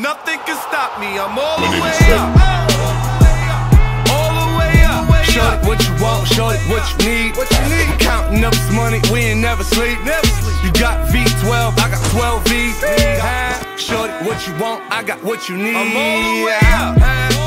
Nothing can stop me. I'm all the way up. All the way up. Show it what you want, show it what you need. I'm counting up this money, we ain't never sleep. You got V12, I got 12 V's. Show it what you want, I got what you need. I'm all the way up.